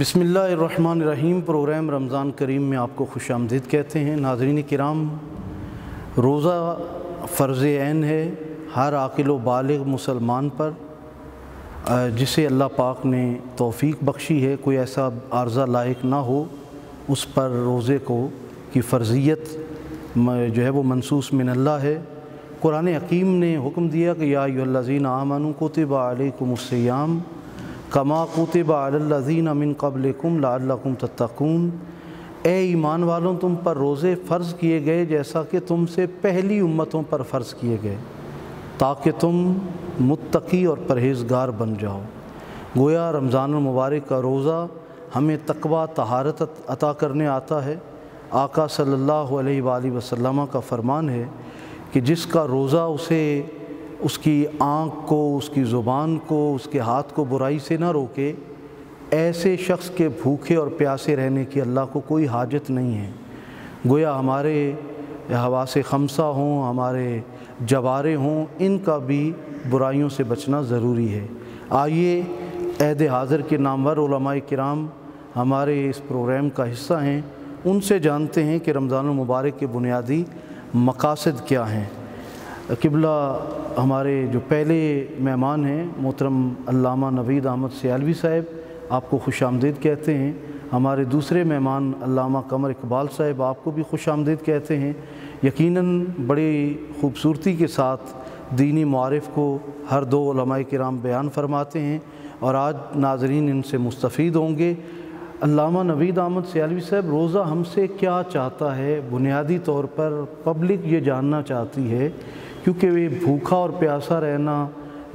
बिस्मिल्लाहिर्रहमानिर्रहीम। प्रोग्राम रमज़ान करीम में आपको खुश आमदीद कहते हैं। नाज़रीन किराम, रोज़ा फ़र्ज़ ऐन है हर आकिल व बालिग़ मुसलमान पर, जिसे अल्लाह पाक ने तौफ़ीक बख्शी है, कोई ऐसा आर्ज़ा लायक ना हो उस पर रोज़े को की फ़र्ज़ियत जो है वो मनसूस मिन अल्लाह है। कुरान हकीम ने हुक्म दिया कि या अय्युहल्लज़ीना आमनू कुतिबा अलैकुमुस्सियाम कमा कुतिबा अलल्लज़ीना मिन क़ब्लिकुम लअल्लकुम तत्तकून। ए ईमान वालों, तुम पर रोज़े फ़र्ज़ किए गए जैसा कि तुमसे पहली उम्मतों पर फ़र्ज़ किए गए, ताकि तुम मुत्तकी और परहेज़गार बन जाओ। गोया रमज़ानुल मुबारक का रोज़ा हमें तकवा तहारत अता करने आता है। आका सल्लल्लाहु अलैहि वसल्लम का फ़रमान है कि जिसका रोज़ा उसे उसकी आँख को, उसकी ज़ुबान को, उसके हाथ को बुराई से ना रोके, ऐसे शख्स के भूखे और प्यासे रहने की अल्लाह को कोई हाजत नहीं है। गोया हमारे हवासे खमसा हों, हमारे जवारे हों, इनका भी बुराइयों से बचना ज़रूरी है। आइए, अहद हाज़िर के नामवर उलमाए किराम हमारे इस प्रोग्राम का हिस्सा हैं, उनसे जानते हैं कि रमज़ानुल मुबारक के बुनियादी मकासद क्या हैं। किबला हमारे जो पहले मेहमान हैं मोहतरम अल्लामा नवीद अहमद सियालवी साहब, आपको खुश आमदीद कहते हैं। हमारे दूसरे मेहमान अल्लामा कमर इकबाल साहब, आपको भी खुश आमदीद कहते हैं। यकीनन बड़ी ख़ूबसूरती के साथ दीनी मारिफ़ को हर दो उलमाए किराम बयान फरमाते हैं और आज नाजरीन इनसे मुस्तफ़ीद होंगे। अल्लामा नवीद अहमद सियालवी साहब, रोज़ा हमसे क्या चाहता है? बुनियादी तौर पर पब्लिक ये जानना चाहती है, क्योंकि वे भूखा और प्यासा रहना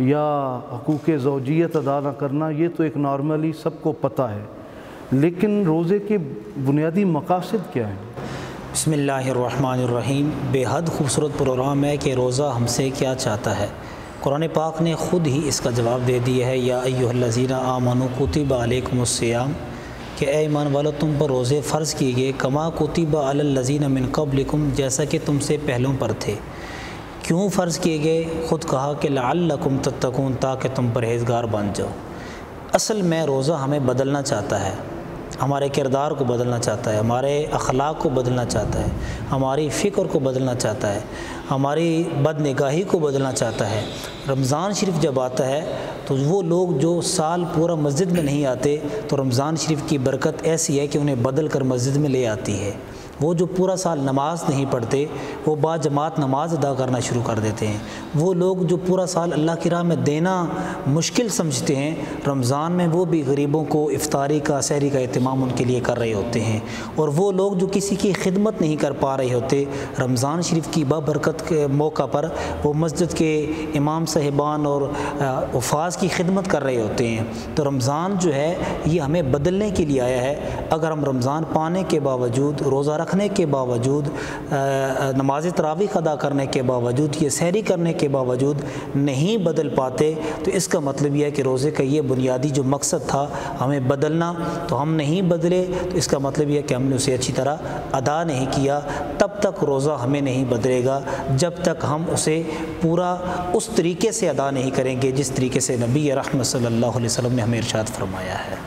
या हकूक़ ज़ौजियत अदा न करना ये तो एक नॉर्मली सबको पता है, लेकिन रोज़े के बुनियादी मकासद क्या हैं? बिस्मिल्लाहिर्रहमानिर्रहीम। बेहद खूबसूरत प्रोग्राम है कि रोज़ा हमसे क्या चाहता है। कुरान पाक ने ख़ुद ही इसका जवाब दे दिया है, या अय्युहल्लज़ीना आमनू कुतिबा अलैकुमुस्सियाम, कि ए ईमान वालों, तुम पर रोज़े फ़र्ज़ किए गए कमा कुतिबा अलल्लज़ीना मिन क़ब्लिकुम, जैसा कि तुमसे पहलों पर थे। क्यों फ़र्ज़ किए गए? ख़ुद कहा कि लअल्लकुम तत्तकून, ताकि तुम परहेज़गार बन जाओ। असल में रोज़ा हमें बदलना चाहता है, हमारे किरदार को बदलना चाहता है, हमारे अखलाक को बदलना चाहता है, हमारी फ़िक्र को बदलना चाहता है, हमारी बदनिगाही को बदलना चाहता है। रमज़ान शरीफ जब आता है तो वो लोग जो साल पूरा मस्जिद में नहीं आते, तो रमज़ान शरीफ की बरकत ऐसी है कि उन्हें बदल कर मस्जिद में ले आती है। वो जो पूरा साल नमाज़ नहीं पढ़ते, वो बाजमात नमाज अदा करना शुरू कर देते हैं। वो लोग जो पूरा साल अल्लाह की राह में देना मुश्किल समझते हैं, रमज़ान में वो भी गरीबों को इफ्तारी का, सहरी का एहतमाम उनके लिए कर रहे होते हैं। और वो लोग जो किसी की खिदमत नहीं कर पा रहे होते, रमज़ान शरीफ की बाबरकत के मौका पर वो मस्जिद के इमाम साहिबान और उफाज की खिदमत कर रहे होते हैं। तो रमज़ान जो है ये हमें बदलने के लिए आया है। अगर हम रमज़ान पाने के बावजूद, रोज़ा रखने के बावजूद, नमाज तरावीह अदा करने के बावजूद, ये सहरी करने के बावजूद नहीं बदल पाते, तो इसका मतलब यह है कि रोज़े का ये बुनियादी जो मकसद था हमें बदलना, तो हम नहीं बदले, तो इसका मतलब यह है कि हमने उसे अच्छी तरह अदा नहीं किया। तब तक रोज़ा हमें नहीं बदलेगा जब तक हम उसे पूरा उस तरीके से अदा नहीं करेंगे जिस तरीके से नबी रहमत सल्लल्लाहु अलैहि वसल्लम ने हमें इरशाद फरमाया है।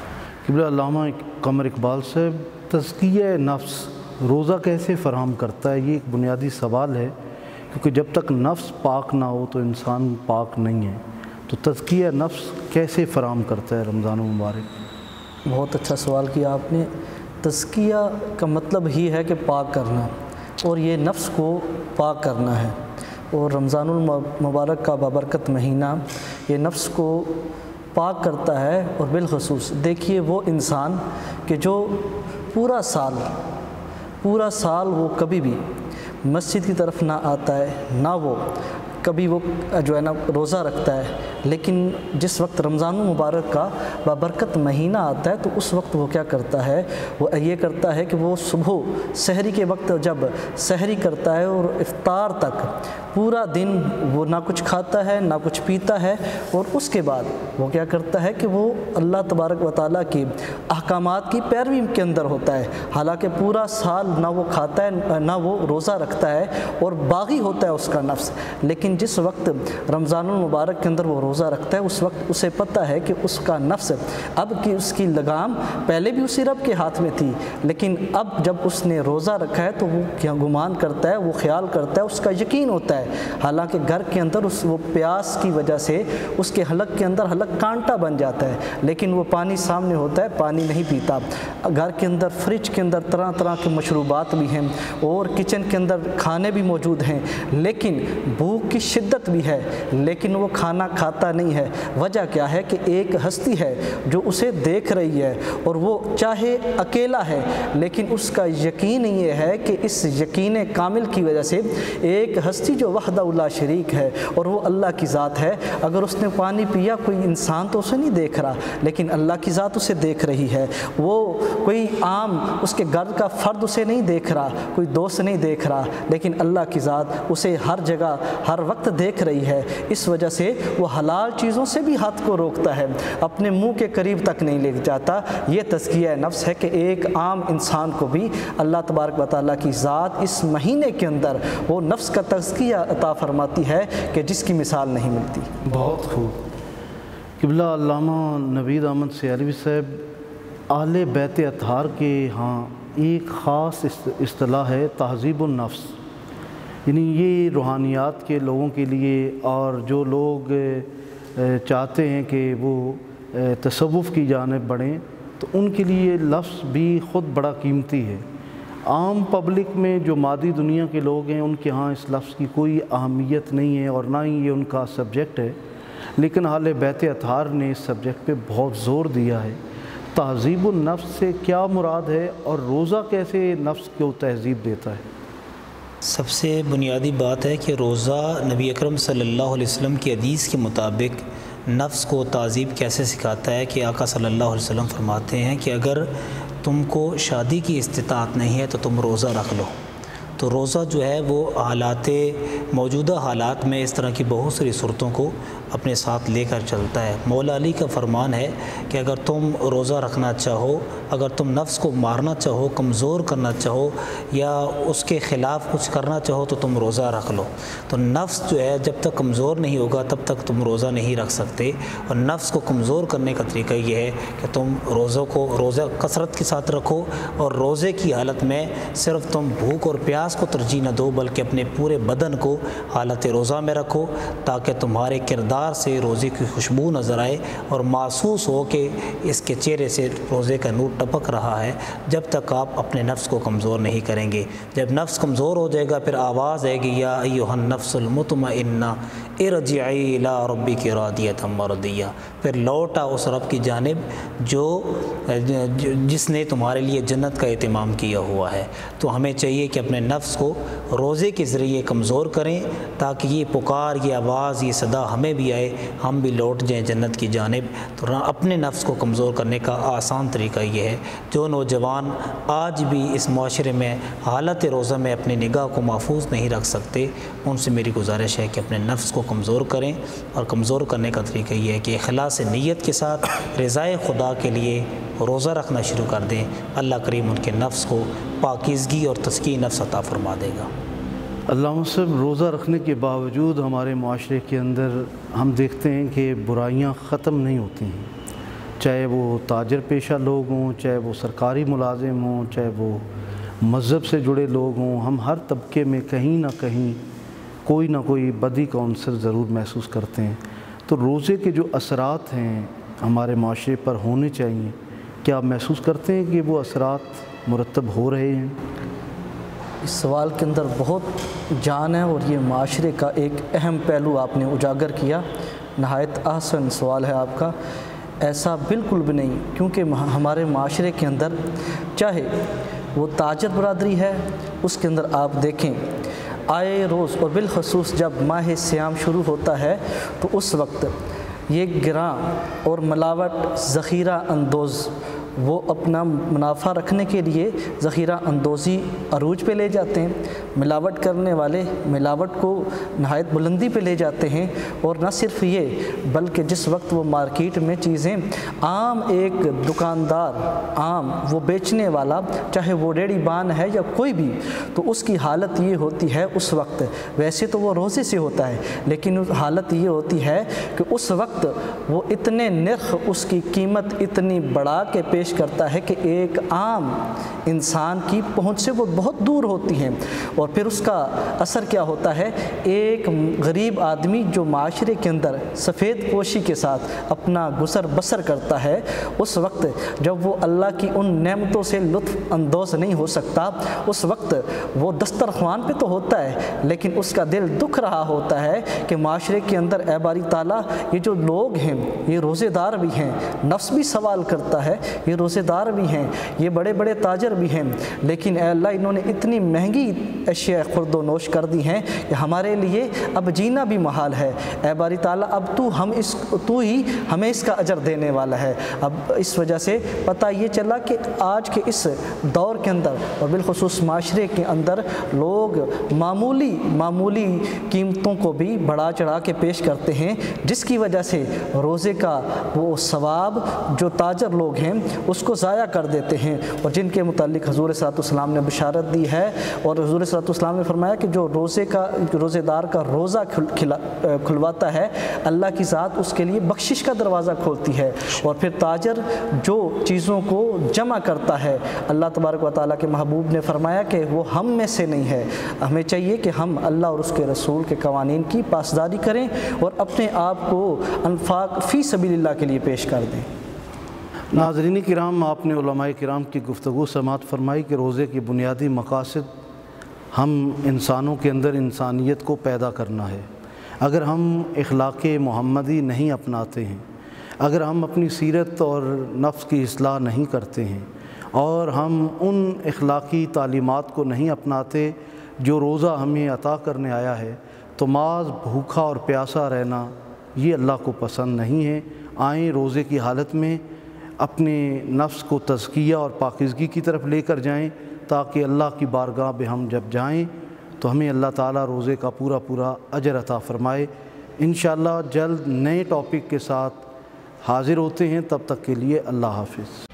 अल्लामा कमर इकबाल साहब, तज़किया नफ्स रोज़ा कैसे फ़राहम करता है? ये एक बुनियादी सवाल है, क्योंकि जब तक नफ्स पाक ना हो तो इंसान पाक नहीं है। तो तज़किया नफ्स कैसे फ़राहम करता है रमज़ान मुबारक? बहुत अच्छा सवाल किया आपने। तज़किया का मतलब ही है कि पाक करना, और ये नफ्स को पाक करना है। और रमज़ानुल मुबारक का बाबरकत महीना ये नफ्स को पाक करता है। और बिलखसूस देखिए वो इंसान कि जो पूरा साल वो कभी भी मस्जिद की तरफ ना आता है, ना वो कभी वो जो है ना रोज़ा रखता है, लेकिन जिस वक्त रमज़ानुल मुबारक का बाबरकत महीना आता है तो उस वक्त वो क्या करता है? वो ये करता है कि वो सुबह सहरी के वक्त जब सहरी करता है और इफ्तार तक पूरा दिन वो ना कुछ खाता है ना कुछ पीता है, और उसके बाद वो क्या करता है कि वो अल्लाह तबारक व तआला के अहकामात की पैरवी के अंदर होता है। हालांकि पूरा साल ना वो खाता है ना वो रोज़ा रखता है और बागी होता है उसका नफ्स, लेकिन लेकिन जिस वक्त रमज़ानुल मुबारक के अंदर वो रोज़ा रखता है उस वक्त उसे पता है कि उसका नफ्स अब की उसकी लगाम पहले भी उसी रब के हाथ में थी, लेकिन अब जब उसने रोज़ा रखा है तो वो गुमान करता है, वो ख्याल करता है, उसका यकीन होता है। हालांकि घर के अंदर उस वो प्यास की वजह से उसके हलक के अंदर हलक कांटा बन जाता है, लेकिन वो पानी सामने होता है, पानी नहीं पीता। घर के अंदर फ्रिज के अंदर तरह तरह के मशरूबात भी हैं और किचन के अंदर खाने भी मौजूद हैं, लेकिन भूख की शिद्दत भी है, लेकिन वो खाना खाता नहीं है। वजह क्या है कि एक हस्ती है जो उसे देख रही है और वो चाहे अकेला है, लेकिन उसका यकीन ये है कि इस यकीन कामिल की वजह से एक हस्ती जो वहदहुल्ला शरीक है और वो अल्लाह की ज़ात है, अगर उसने पानी पिया कोई इंसान तो उसे नहीं देख रहा, लेकिन अल्लाह की ज़ात उसे देख रही है। वो कोई आम उसके घर का फ़र्द उसे नहीं देख रहा, कोई दोस्त नहीं देख रहा, लेकिन अल्लाह की ज़ात उसे हर जगह हर वक्त देख रही है। इस वजह से वो हलाल चीज़ों से भी हाथ को रोकता है, अपने मुंह के करीब तक नहीं ले जाता। ये तज़किया नफ्स है कि एक आम इंसान को भी अल्लाह तबारक व तआला की ज़ात इस महीने के अंदर वो नफ्स का तज़किया अता फरमाती है कि जिसकी मिसाल नहीं मिलती। बहुत खूब। क़िबला अल्लामा नवीद अहमद सियालवी साहब आहले बैत अतहार के यहाँ एक ख़ास इस्तिलाह है तहज़ीबुन नफ्स, यानी ये रूहानियात के लोगों के लिए और जो लोग चाहते हैं कि वो तसव्वुफ़ की जानिब बढ़ें तो उनके लिए लफ्ज़ भी ख़ुद बड़ा कीमती है। आम पब्लिक में जो मादी दुनिया के लोग हैं उनके यहाँ इस लफ्ज़ की कोई अहमियत नहीं है और ना ही ये उनका सब्जेक्ट है, लेकिन आहले बैत अतहार ने इस सब्जेक्ट पे बहुत ज़ोर दिया है। तहज़ीबुन नफ्स से क्या मुराद है और रोज़ा कैसे नफ्स को तहज़ीब देता है? सबसे बुनियादी बात है कि रोज़ा नबी अकरम सल्लल्लाहु अलैहि वसल्लम की हदीस के मुताबिक नफ्स को तहज़ीब कैसे सिखाता है कि आका सल्लल्लाहु अलैहि वसल्लम फरमाते हैं कि अगर तुमको शादी की इस्तिताअत नहीं है तो तुम रोज़ा रख लो। तो रोज़ा जो है वो मौजूदा हालात में इस तरह की बहुत सारी सूरतों को अपने साथ लेकर चलता है। मौला अली का फरमान है कि अगर तुम रोज़ा रखना चाहो, अगर तुम नफ्स को मारना चाहो, कमज़ोर करना चाहो या उसके ख़िलाफ़ कुछ करना चाहो तो तुम रोज़ा रख लो। तो नफ्स जो है जब तक कमज़ोर नहीं होगा तब तक तुम रोज़ा नहीं रख सकते, और नफ्स को कमज़ोर करने का तरीका यह है कि तुम रोज़ा कसरत के साथ रखो और रोज़े की हालत में सिर्फ तुम भूख और प्यास को तरजीह न दो बल्कि अपने पूरे बदन को हालत रोज़ा में रखो, ताकि तुम्हारे किरदार से रोज़े की खुशबू नज़र आए और महसूस हो कि इसके चेहरे से रोज़े का नूर टपक रहा है। जब तक आप अपने नफ्स को कमज़ोर नहीं करेंगे, जब नफ्स कमज़ोर हो जाएगा फिर आवाज़ आएगी या अय्युहन नफ्सुल मुतमइन्ना इरजिई इला रब्बिकी रादियतम मरदिया, फिर लौटा उस रब की जानिब जिसने तुम्हारे लिए जन्नत का एहतमाम किया हुआ है। तो हमें चाहिए कि अपने नफ्स को रोज़े के ज़रिए कमज़ोर करें ताकि ये पुकार, ये आवाज़, ये सदा हमें भी आए, हम भी लौट जाएं जन्नत की जानिब। तो अपने नफ्स को कमज़ोर करने का आसान तरीका यह है। जो नौजवान आज भी इस माशरे में हालत रोज़ा में अपनी निगाह को महफूज नहीं रख सकते, उनसे मेरी गुजारिश है कि अपने नफ्स को कमज़ोर करें, और कमज़ोर करने का तरीका यह है कि इखलास नीयत के साथ रज़ाए खुदा के लिए रोज़ा रखना शुरू कर दें। अल्लाह करीम उनके नफ्स को पाकीज़गी और तस्कीन नफ्स अता फरमा देगा। अल्लाह साहब, रोज़ा रखने के बावजूद हमारे माशरे के अंदर हम देखते हैं कि बुराइयाँ ख़त्म नहीं होती हैं, चाहे वो ताजर पेशा लोग हों, चाहे वो सरकारी मुलाजिम हों, चाहे वो मज़हब से जुड़े लोग हों, हम हर तबके में कहीं ना कहीं कोई ना कोई बदी का अंसर ज़रूर महसूस करते हैं। तो रोज़े के जो असरात हैं हमारे माशरे पर होने चाहिए, क्या आप महसूस करते हैं कि वो असरात मुरतब हो रहे हैं? इस सवाल के अंदर बहुत जान है और ये माशरे का एक अहम पहलू आपने उजागर किया। नहायत आसान सवाल है आपका। ऐसा बिल्कुल भी नहीं, क्योंकि हमारे माशरे के अंदर चाहे वो ताजर बरदरी है, उसके अंदर आप देखें आए रोज़ और बिलखसूस जब माह सियाम शुरू होता है तो उस वक्त ये गिरां और मिलावट, ज़ख़ीरा अंदोज़ वो अपना मुनाफा रखने के लिए ज़ख़ीरा अंदोज़ी अरूज पे ले जाते हैं, मिलावट करने वाले मिलावट को नहायत बुलंदी पे ले जाते हैं। और न सिर्फ ये बल्कि जिस वक्त वो मार्केट में चीज़ें आम एक दुकानदार आम वो बेचने वाला चाहे वो रेड़ी बान है या कोई भी, तो उसकी हालत ये होती है उस वक्त, वैसे तो वो रोज़े से होता है लेकिन हालत ये होती है कि उस वक्त वो इतने नर्ख उसकी कीमत इतनी बढ़ा के पेश करता है कि एक आम इंसान की पहुंच से वो बहुत दूर होती हैं। और फिर उसका असर क्या होता है, एक गरीब आदमी जो माशरे के अंदर सफ़ेद पोशी के साथ अपना गुसर बसर करता है, उस वक्त जब वो अल्लाह की उन नेमतों से लुत्फ़ अंदोज़ नहीं हो सकता, उस वक्त वो दस्तरख्वान पे तो होता है लेकिन उसका दिल दुख रहा होता है कि माशरे के अंदर ऐ बारी ताला ये जो लोग हैं ये रोज़ेदार भी हैं, नफ्स भी सवाल करता है ये रोज़ेदार भी हैं, ये बड़े बड़े ताजर भी हैं, लेकिन ऐ अल्लाह इन्होंने इतनी महंगी अशिया खुर्दोनोश कर दी हैं कि हमारे लिए अब जीना भी महाल है। ऐ बारी ताला अब तू ही हमें इसका अजर देने वाला है। अब इस वजह से पता ये चला कि आज के इस दौर के अंदर और बिलखुसूस माशरे के अंदर लोग मामूली कीमतों को भी बढ़ा चढ़ा के पेश करते हैं, जिसकी वजह से रोज़े का वो सवाब जो ताजर लोग हैं उसको ज़ाया कर देते हैं। और जिनके मुतालिक हजूर सल्लल्लाहु अलैहि वसल्लम ने बशारत दी है और हजूर सल्लल्लाहु अलैहि वसल्लम ने फरमाया कि जो रोज़ेदार का रोज़ा खुलवाता है अल्लाह की ज़ात उसके लिए बख्शिश का दरवाज़ा खोलती है। और फिर ताजर जो चीज़ों को जमा करता है, अल्लाह तबारक व तआला के महबूब ने फरमाया कि वो हम में से नहीं है। हमें चाहिए कि हम अल्लाह और उसके रसूल के कवानीन की पासदारी करें और अपने आप को अनफाक फ़ी सबीलिल्लाह के लिए पेश कर दें। नाज़रीन किराम, आपने उलमाए किराम की गुफ्तगू समाअत फरमाई कि रोज़े की बुनियादी मकासद हम इंसानों के अंदर इंसानियत को पैदा करना है। अगर हम इखलाक़ मोहम्मदी नहीं अपनाते हैं, अगर हम अपनी सीरत और नफ्स की इस्लाह नहीं करते हैं और हम उन इखलाक़ी तालीमात को नहीं अपनाते जो रोज़ा हमें अता करने आया है, तो माज भूखा और प्यासा रहना ये अल्लाह को पसंद नहीं है। आएँ रोज़े की हालत में अपने नफ्स को तज़किया और पाकिज़गी की तरफ लेकर जाएँ, ताकि अल्लाह की बारगाह में हम जब जाएँ तो हमें अल्लाह ताला रोज़े का पूरा पूरा अजर अता फ़रमाए। इंशाअल्लाह जल्द नए टॉपिक के साथ हाज़िर होते हैं, तब तक के लिए अल्लाह हाफ़िज़।